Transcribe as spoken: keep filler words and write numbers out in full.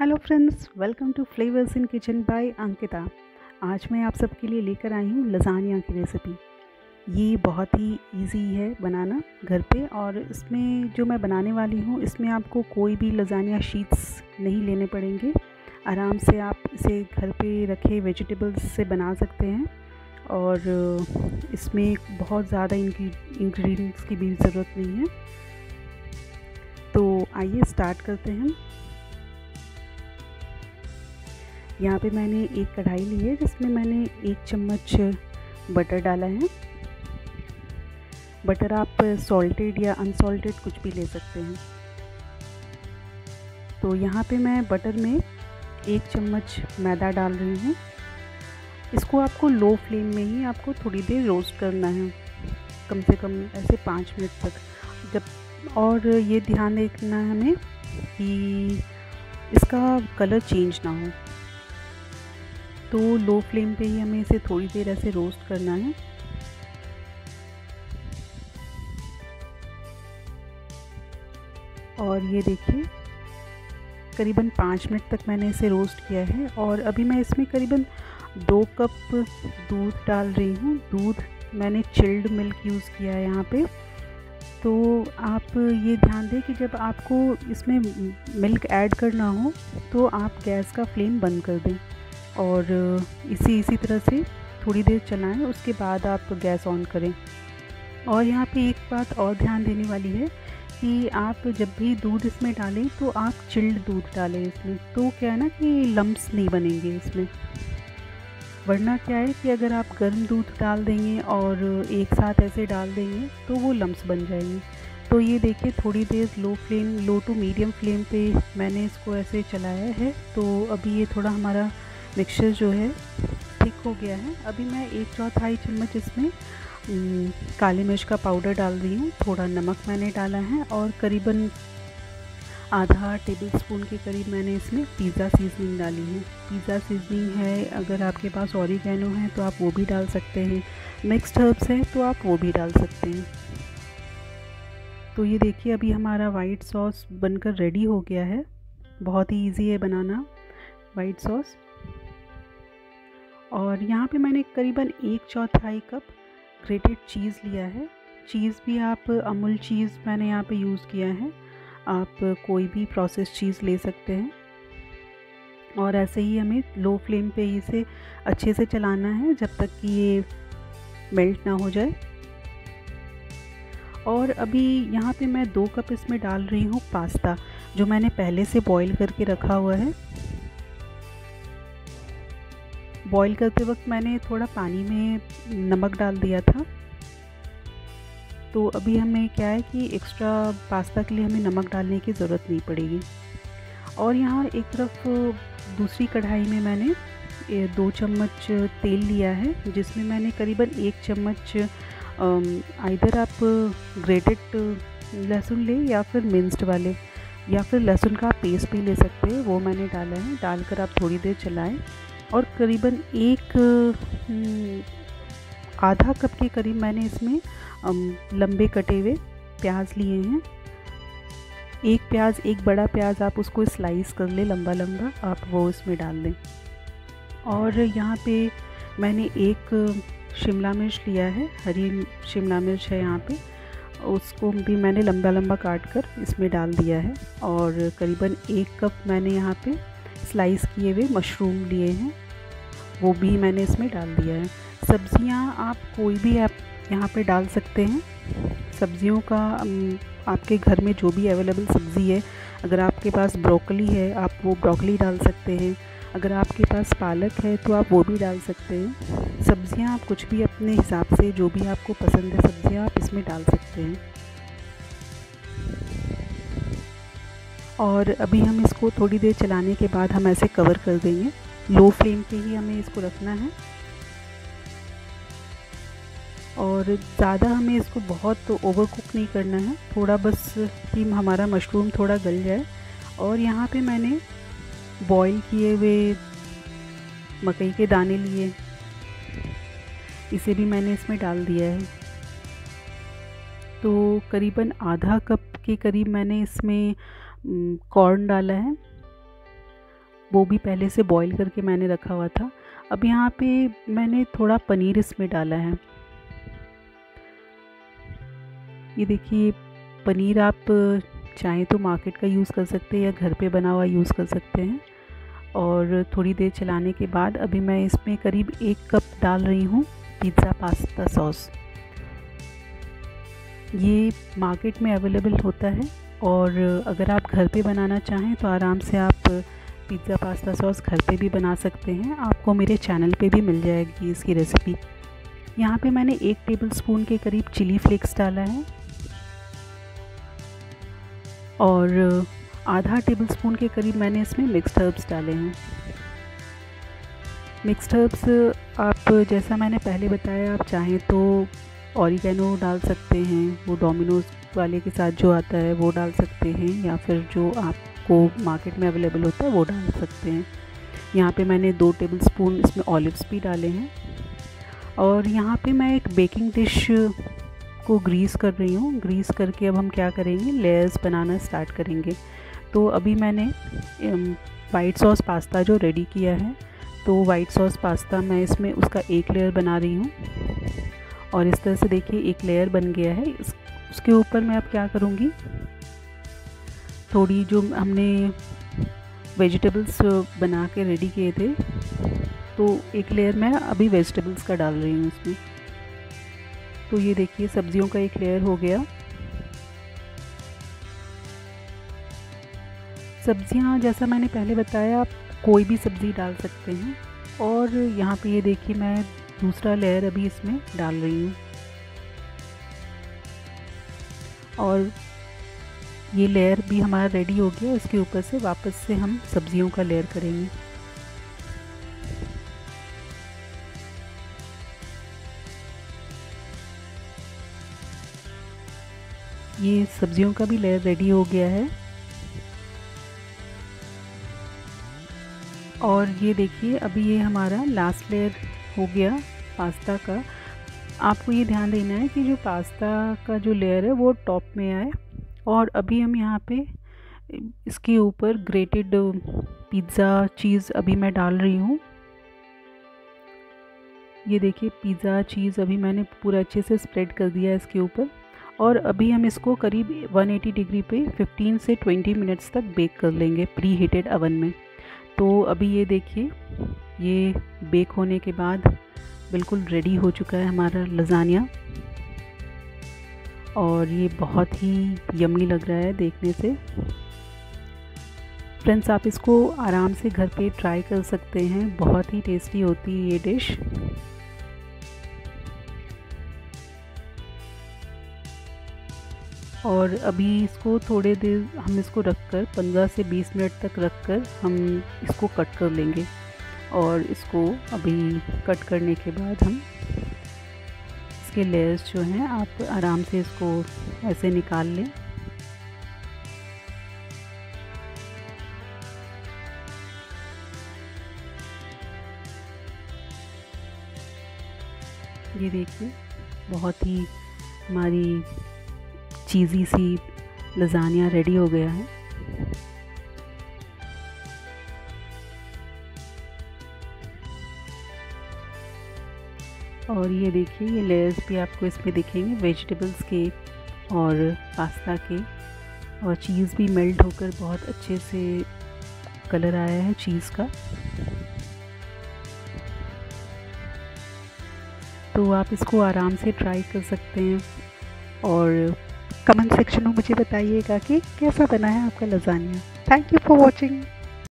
Hello friends, welcome to flavours in kitchen by Ankita. आज मैं आप सबके लिए लेकर आई हूँ लज़ानिया की रेसिपी। ये बहुत ही इजी है बनाना घर पे, और इसमें जो मैं बनाने वाली हूँ इसमें आपको कोई भी लज़ानिया शीट्स नहीं लेने पड़ेंगे। आराम से आप इसे घर पे रखे वेजिटेबल्स से बना सकते हैं, और इसमें बहुत ज़्यादा इंग्रेडिएंट्स की भी ज़रूरत नहीं है। तो आइए स्टार्ट करते हैं। यहाँ पे मैंने एक कढ़ाई ली है जिसमें मैंने एक चम्मच बटर डाला है। बटर आप सॉल्टेड या अनसॉल्टेड कुछ भी ले सकते हैं। तो यहाँ पे मैं बटर में एक चम्मच मैदा डाल रही हूँ। इसको आपको लो फ्लेम में ही आपको थोड़ी देर रोस्ट करना है, कम से कम ऐसे पाँच मिनट तक। जब और ये ध्यान रखना है हमें कि इसका कलर चेंज ना हो, तो लो फ्लेम पे ही हमें इसे थोड़ी देर ऐसे रोस्ट करना है। और ये देखिए करीबन पाँच मिनट तक मैंने इसे रोस्ट किया है। और अभी मैं इसमें करीबन दो कप दूध डाल रही हूँ। दूध मैंने चिल्ड मिल्क यूज़ किया है यहाँ पे। तो आप ये ध्यान दें कि जब आपको इसमें मिल्क ऐड करना हो तो आप गैस का फ्लेम बंद कर दें और इसी इसी तरह से थोड़ी देर चलाएं, उसके बाद आप गैस ऑन करें। और यहाँ पे एक बात और ध्यान देने वाली है कि आप जब भी दूध इसमें डालें तो आप चिल्ड दूध डालें इसमें, तो क्या है ना कि लम्प्स नहीं बनेंगे इसमें। वरना क्या है कि अगर आप गर्म दूध डाल देंगे और एक साथ ऐसे डाल देंगे तो वो लम्प्स बन जाएंगे। तो ये देखिए थोड़ी देर low flame low to medium flame पे मैंने इसको ऐसे चलाया है। तो अभी ये थोड़ा हमारा मिक्सचर जो है ठीक हो गया है। अभी मैं एक चौथाई चम्मच इसमें काली मिर्च का पाउडर डाल रही हूँ, थोड़ा नमक मैंने डाला है, और करीबन आधा टेबल स्पून के करीब मैंने इसमें पिज़्ज़ा सीजनिंग डाली है। पिज़्ज़ा सीजनिंग है, अगर आपके पास ऑरिगेनो है तो आप वो भी डाल सकते हैं, मिक्स्ड हर्ब्स हैं तो आप वो भी डाल सकते हैं। तो ये देखिए अभी हमारा वाइट सॉस बनकर रेडी हो गया है। बहुत ही ईजी है बनाना वाइट सॉस। और यहाँ पे मैंने करीबन एक चौथाई कप ग्रेटेड चीज़ लिया है। चीज़ भी आप अमूल चीज़ मैंने यहाँ पे यूज़ किया है, आप कोई भी प्रोसेस चीज़ ले सकते हैं। और ऐसे ही हमें लो फ्लेम पे इसे अच्छे से चलाना है जब तक कि ये मेल्ट ना हो जाए। और अभी यहाँ पे मैं दो कप इसमें डाल रही हूँ पास्ता, जो मैंने पहले से बॉईल करके रखा हुआ है। बॉईल करते वक्त मैंने थोड़ा पानी में नमक डाल दिया था, तो अभी हमें क्या है कि एक्स्ट्रा पास्ता के लिए हमें नमक डालने की ज़रूरत नहीं पड़ेगी। और यहाँ एक तरफ दूसरी कढ़ाई में मैंने दो चम्मच तेल लिया है, जिसमें मैंने करीबन एक चम्मच आइदर आप ग्रेटेड लहसुन ले या फिर मिंस्ड वाले, या फिर लहसुन का पेस्ट भी ले सकते हैं, वो मैंने डाला है। डालकर आप थोड़ी देर चलाएँ। और करीबन एक आधा कप के करीब मैंने इसमें लंबे कटे हुए प्याज लिए हैं। एक प्याज, एक बड़ा प्याज, आप उसको स्लाइस कर लें लंबा लंबा, आप वो इसमें डाल दें। और यहाँ पे मैंने एक शिमला मिर्च लिया है, हरी शिमला मिर्च है यहाँ पे, उसको भी मैंने लंबा लंबा काट कर इसमें डाल दिया है। और करीबन एक कप मैंने यहाँ पे स्लाइस किए हुए मशरूम लिए हैं, वो भी मैंने इसमें डाल दिया है। सब्ज़ियां आप कोई भी आप यहाँ पे डाल सकते हैं। सब्ज़ियों का आपके घर में जो भी अवेलेबल सब्ज़ी है, अगर आपके पास ब्रोकली है आप वो ब्रोकली डाल सकते हैं, अगर आपके पास पालक है तो आप वो भी डाल सकते हैं। सब्ज़ियां आप कुछ भी अपने हिसाब से जो भी आपको पसंद है सब्ज़ियाँ आप इसमें डाल सकते हैं। और अभी हम इसको थोड़ी देर चलाने के बाद हम ऐसे कवर कर देंगे। लो फ्लेम पे ही हमें इसको रखना है, और ज़्यादा हमें इसको बहुत तो ओवर कुक नहीं करना है, थोड़ा बस कि हमारा मशरूम थोड़ा गल जाए। और यहाँ पे मैंने बॉईल किए हुए मकई के दाने लिए, इसे भी मैंने इसमें डाल दिया है। तो करीबन आधा कप के करीब मैंने इसमें कॉर्न डाला है। वो भी पहले से बॉईल करके मैंने रखा हुआ था। अब यहाँ पे मैंने थोड़ा पनीर इसमें डाला है। ये देखिए पनीर आप चाहें तो मार्केट का यूज़ कर सकते हैं या घर पे बना हुआ यूज़ कर सकते हैं। और थोड़ी देर चलाने के बाद अभी मैं इसमें करीब एक कप डाल रही हूँ पिज़्ज़ा पास्ता सॉस। ये मार्केट में अवेलेबल होता है और अगर आप घर पे बनाना चाहें तो आराम से आप पिज़्ज़ा पास्ता सॉस घर पे भी बना सकते हैं। आपको मेरे चैनल पे भी मिल जाएगी इसकी रेसिपी। यहाँ पे मैंने एक टेबलस्पून के करीब चिली फ्लेक्स डाला है और आधा टेबलस्पून के करीब मैंने इसमें मिक्स्ड हर्ब्स डाले हैं। मिक्स्ड हर्ब्स आप जैसा मैंने पहले बताया आप चाहें तो ऑरिगेनो डाल सकते हैं, वो डोमिनोज वाले के साथ जो आता है वो डाल सकते हैं, या फिर जो आपको मार्केट में अवेलेबल होता है वो डाल सकते हैं। यहाँ पे मैंने दो टेबलस्पून इसमें ऑलिव्स भी डाले हैं। और यहाँ पे मैं एक बेकिंग डिश को ग्रीस कर रही हूँ। ग्रीस करके अब हम क्या करेंगे, लेयर्स बनाना स्टार्ट करेंगे। तो अभी मैंने वाइट सॉस पास्ता जो रेडी किया है, तो वाइट सॉस पास्ता मैं इसमें उसका एक लेयर बना रही हूँ। और इस तरह से देखिए एक लेयर बन गया है। इस उसके ऊपर मैं अब क्या करूँगी, थोड़ी जो हमने वेजिटेबल्स बना के रेडी किए थे, तो एक लेयर मैं अभी वेजिटेबल्स का डाल रही हूँ इसमें। तो ये देखिए सब्जियों का एक लेयर हो गया। सब्जियाँ जैसा मैंने पहले बताया आप कोई भी सब्ज़ी डाल सकते हैं। और यहाँ पे ये देखिए मैं दूसरा लेयर अभी इसमें डाल रही हूँ। और ये लेयर भी हमारा रेडी हो गया। इसके ऊपर से वापस से हम सब्जियों का लेयर करेंगे। ये सब्जियों का भी लेयर रेडी हो गया है। और ये देखिए अभी ये हमारा लास्ट लेयर हो गया पास्ता का। आपको ये ध्यान देना है कि जो पास्ता का जो लेयर है वो टॉप में आए। और अभी हम यहाँ पे इसके ऊपर ग्रेटेड पिज़्ज़ा चीज़ अभी मैं डाल रही हूँ। ये देखिए पिज़्ज़ा चीज़ अभी मैंने पूरा अच्छे से स्प्रेड कर दिया है इसके ऊपर। और अभी हम इसको करीब एक सौ अस्सी डिग्री पे पंद्रह से बीस मिनट्स तक बेक कर लेंगे प्री हीटेड अवन में। तो अभी ये देखिए ये बेक होने के बाद बिल्कुल रेडी हो चुका है हमारा लज़ानिया। और ये बहुत ही यम्मी लग रहा है देखने से। फ्रेंड्स आप इसको आराम से घर पे ट्राई कर सकते हैं, बहुत ही टेस्टी होती है ये डिश। और अभी इसको थोड़े देर हम इसको रखकर पंद्रह से बीस मिनट तक रखकर हम इसको कट कर लेंगे। और इसको अभी कट करने के बाद हम इसके लेयर्स जो हैं आप आराम से इसको ऐसे निकाल लें। ये देखिए बहुत ही हमारी चीज़ी सी लज़ानिया रेडी हो गया है। और ये देखिए ये लेयर्स भी आपको इसमें दिखेंगे वेजिटेबल्स के और पास्ता के। और चीज़ भी मेल्ट होकर बहुत अच्छे से कलर आया है चीज़ का। तो आप इसको आराम से ट्राई कर सकते हैं। और कमेंट सेक्शन में मुझे बताइएगा कि कैसा बना है आपका lasagna. Thank you for watching.